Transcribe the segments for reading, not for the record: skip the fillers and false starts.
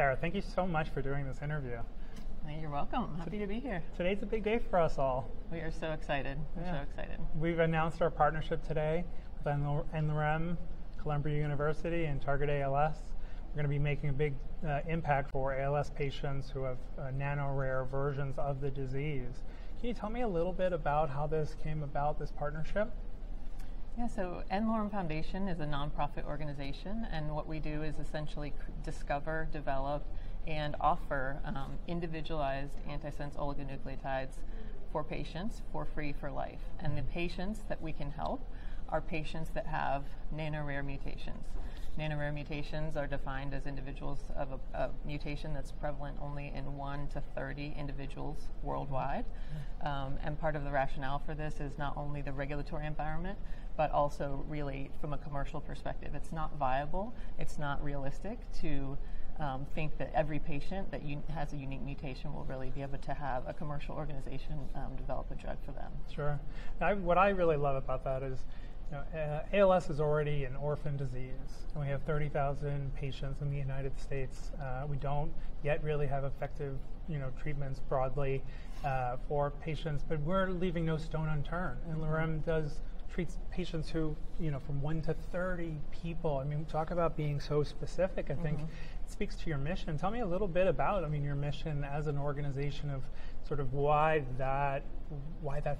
Sarah, thank you so much for doing this interview. You're welcome. Happy to be here. Today's a big day for us all. We are so excited. We're so excited. We've announced our partnership today with n-Lorem, Columbia University, and Target ALS. We're going to be making a big impact for ALS patients who have nano-rare versions of the disease. Can you tell me a little bit about how this came about, this partnership? Yeah, so n-Lorem Foundation is a nonprofit organization, and what we do is essentially discover, develop, and offer individualized antisense oligonucleotides for patients for free for life. And the patients that we can help are patients that have nano-rare mutations. Nano-rare mutations are defined as individuals of a mutation that's prevalent only in 1 to 30 individuals worldwide. And part of the rationale for this is not only the regulatory environment, but also really from a commercial perspective. It's not viable, it's not realistic to think that every patient that has a unique mutation will really be able to have a commercial organization develop a drug for them. Sure. What I really love about that is, you know, ALS is already an orphan disease, and we have 30,000 patients in the United States. We don't yet really have effective, treatments broadly for patients, but we're leaving no stone unturned. And n-Lorem treats patients who, from 1 to 30 people. I mean, talk about being so specific. I think it speaks to your mission. Tell me a little bit about, your mission as an organization of sort of why that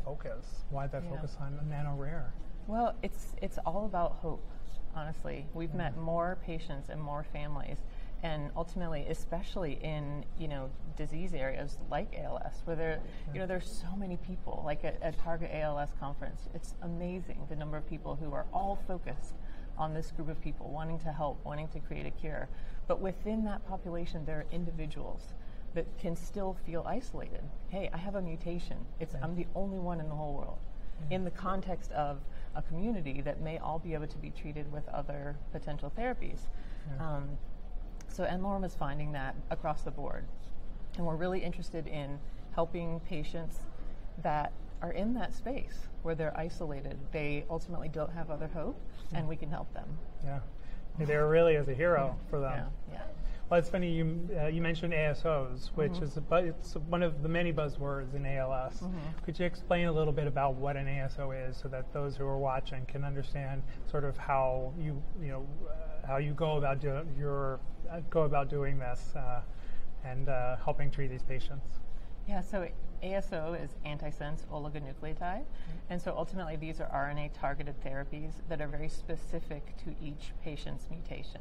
focus on nano rare. Well, it's all about hope, honestly. We've met more patients and more families, and ultimately, especially in, disease areas like ALS, where there, there's so many people, like at Target ALS conference, it's amazing the number of people who are all focused on this group of people, wanting to help, wanting to create a cure. But within that population, there are individuals that can still feel isolated. Hey, I have a mutation. I'm the only one in the whole world. In the context of a community that may all be able to be treated with other potential therapies. So n-Lorem is finding that across the board. And we're really interested in helping patients that are in that space where they're isolated. They ultimately don't have other hope, and we can help them. Yeah, there really is a hero for them. Yeah. Well, it's funny, you mentioned ASOs, which is it's one of the many buzzwords in ALS. Could you explain a little bit about what an ASO is so that those who are watching can understand sort of how you go about doing this and helping treat these patients? Yeah, so ASO is antisense oligonucleotide, and so ultimately these are RNA-targeted therapies that are very specific to each patient's mutation.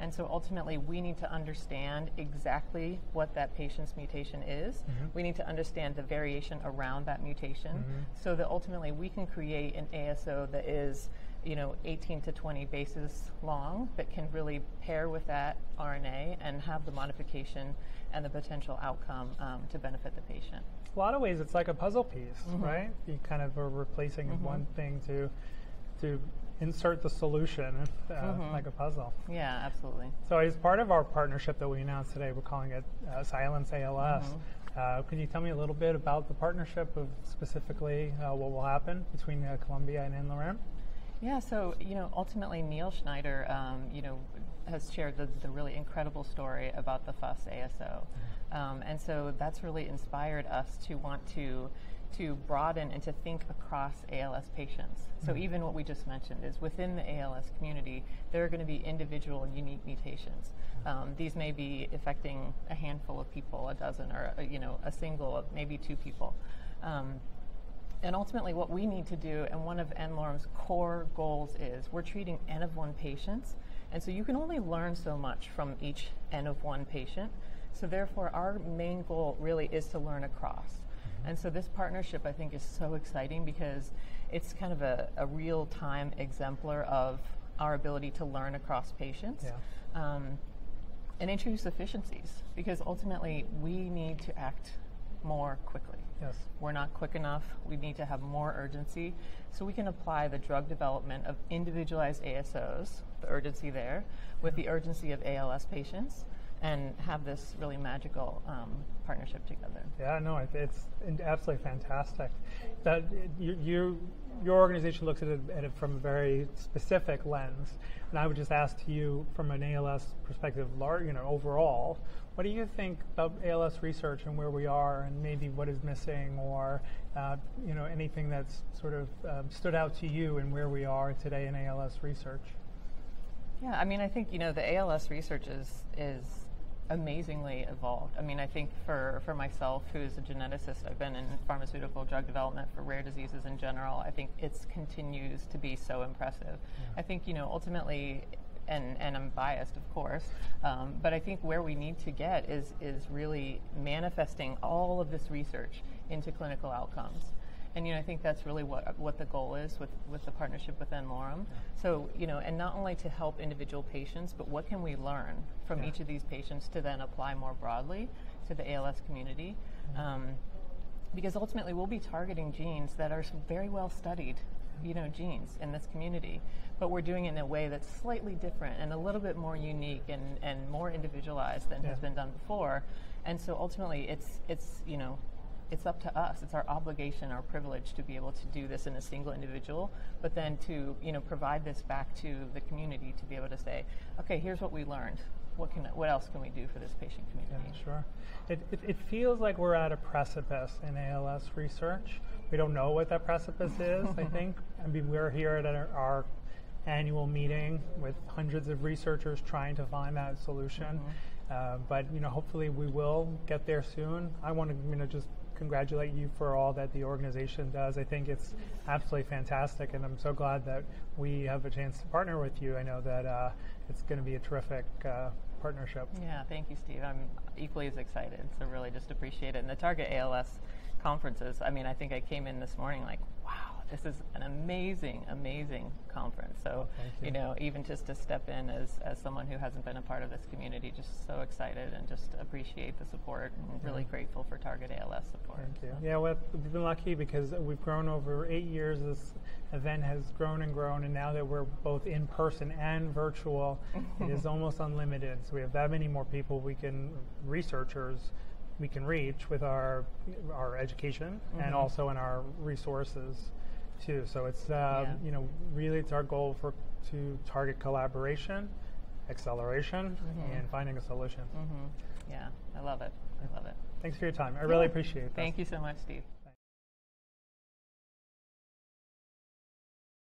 And so ultimately we need to understand exactly what that patient's mutation is. We need to understand the variation around that mutation so that ultimately we can create an ASO that is 18 to 20 bases long that can really pair with that RNA and have the modification and the potential outcome to benefit the patient. A lot of ways it's like a puzzle piece, right? You kind of are replacing one thing to insert the solution like a puzzle. Yeah, absolutely. So as part of our partnership that we announced today, we're calling it Silence ALS. Can you tell me a little bit about the partnership of specifically what will happen between Columbia and n-Lorem? Yeah, so, ultimately Neil Schneider, has shared the really incredible story about the FUS ASO. And so that's really inspired us to want to broaden and to think across ALS patients. So even what we just mentioned is within the ALS community, there are going to be individual and unique mutations. These may be affecting a handful of people, a dozen, or, a single, maybe 2 people. And ultimately what we need to do, and one of n-Lorem's core goals is, we're treating N of 1 patients, and so you can only learn so much from each N of 1 patient. So therefore our main goal really is to learn across. And so this partnership I think is so exciting because it's kind of a real-time exemplar of our ability to learn across patients. And introduce efficiencies, because ultimately we need to act more quickly. We're not quick enough. We need to have more urgency. So we can apply the drug development of individualized ASOs, the urgency there, with the urgency of ALS patients and have this really magical partnership together. Yeah, no, it's absolutely fantastic. That your organization looks at it from a very specific lens, and I would just ask to you from an ALS perspective, large, you know, overall, what do you think about ALS research and where we are, and maybe what is missing, or you know, anything that's sort of stood out to you and where we are today in ALS research? Yeah, I mean, I think, you know, the ALS research is amazingly evolved. I mean, I think for myself, who's a geneticist, I've been in pharmaceutical drug development for rare diseases in general. I think it continues to be so impressive. Yeah. I think, you know, ultimately, and I'm biased, of course, but I think where we need to get is really manifesting all of this research into clinical outcomes. And, you know, I think that's really what the goal is with the partnership with n-Lorem. Yeah. So, you know, and not only to help individual patients, but what can we learn from each of these patients to then apply more broadly to the ALS community? Mm-hmm. Because ultimately we'll be targeting genes that are very well studied, you know, genes in this community, but we're doing it in a way that's slightly different and a little bit more unique and more individualized than has been done before. And so ultimately it's, you know, it's up to us. It's our obligation, our privilege to be able to do this in a single individual, but then to, you know, provide this back to the community to be able to say, okay, here's what we learned. What else can we do for this patient community? Yeah, sure. It feels like we're at a precipice in ALS research. We don't know what that precipice is, I think. I mean, we're here at our annual meeting with hundreds of researchers trying to find that solution. Mm-hmm. But, you know, hopefully we will get there soon. I want to, you know, just congratulate you for all that the organization does. I think it's absolutely fantastic, and I'm so glad that we have a chance to partner with you. I know that it's going to be a terrific partnership. Yeah, thank you, Steve. I'm equally as excited, so really just appreciate it. And the Target ALS conferences, I mean, I think I came in this morning like, wow, this is an amazing, amazing conference. So, you know, even just to step in as someone who hasn't been a part of this community, just so excited and just appreciate the support and really grateful for Target ALS support. Thank you. Yeah, well, we've been lucky because we've grown over 8 years. This event has grown and grown, and now that we're both in person and virtual, it is almost unlimited. So we have that many more people we can reach with our education and also in our resources too. So it's you know, really it's our goal to target collaboration, acceleration, and finding a solution. Yeah, I love it. Thanks for your time. I really appreciate that. Thank you so much, Steve.